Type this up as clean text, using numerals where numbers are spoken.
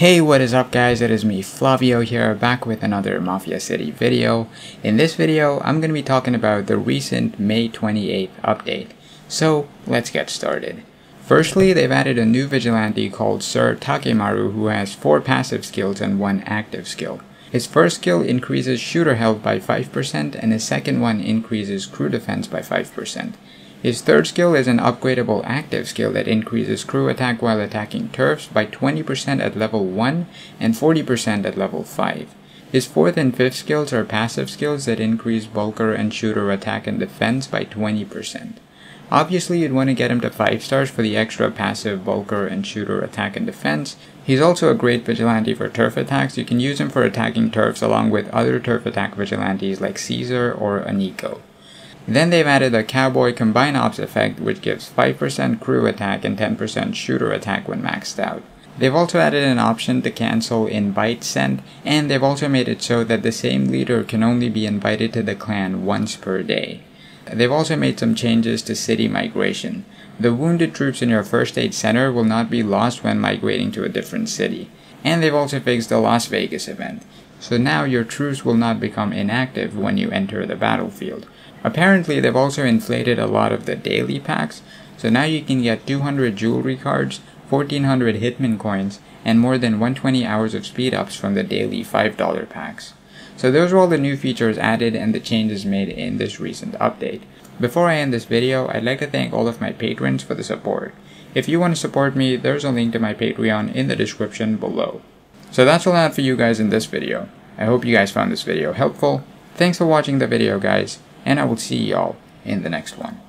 Hey, what is up guys, it is me Flavio here, back with another Mafia City video. In this video, I'm going to be talking about the recent May 28th update. So, let's get started. Firstly, they've added a new vigilante called Sir Takemaru who has 4 passive skills and 1 active skill. His first skill increases shooter health by 5% and his second one increases crew defense by 5%. His third skill is an upgradable active skill that increases crew attack while attacking turfs by 20% at level 1 and 40% at level 5. His fourth and fifth skills are passive skills that increase bulker and shooter attack and defense by 20%. Obviously you'd want to get him to 5 stars for the extra passive bulker and shooter attack and defense. He's also a great vigilante for turf attacks. You can use him for attacking turfs along with other turf attack vigilantes like Caesar or Aniko. Then they've added the Cowboy Combine Ops effect, which gives 5% crew attack and 10% shooter attack when maxed out. They've also added an option to cancel invite send, and they've also made it so that the same leader can only be invited to the clan once per day. They've also made some changes to city migration. The wounded troops in your first aid center will not be lost when migrating to a different city. And they've also fixed the Las Vegas event. So now your troops will not become inactive when you enter the battlefield. Apparently they've also inflated a lot of the daily packs, so now you can get 200 jewelry cards, 1400 hitman coins, and more than 120 hours of speed ups from the daily $5 packs. So those are all the new features added and the changes made in this recent update. Before I end this video, I'd like to thank all of my patrons for the support. If you want to support me, there's a link to my Patreon in the description below. So that's all I have for you guys in this video. I hope you guys found this video helpful. Thanks for watching the video guys, and I will see y'all in the next one.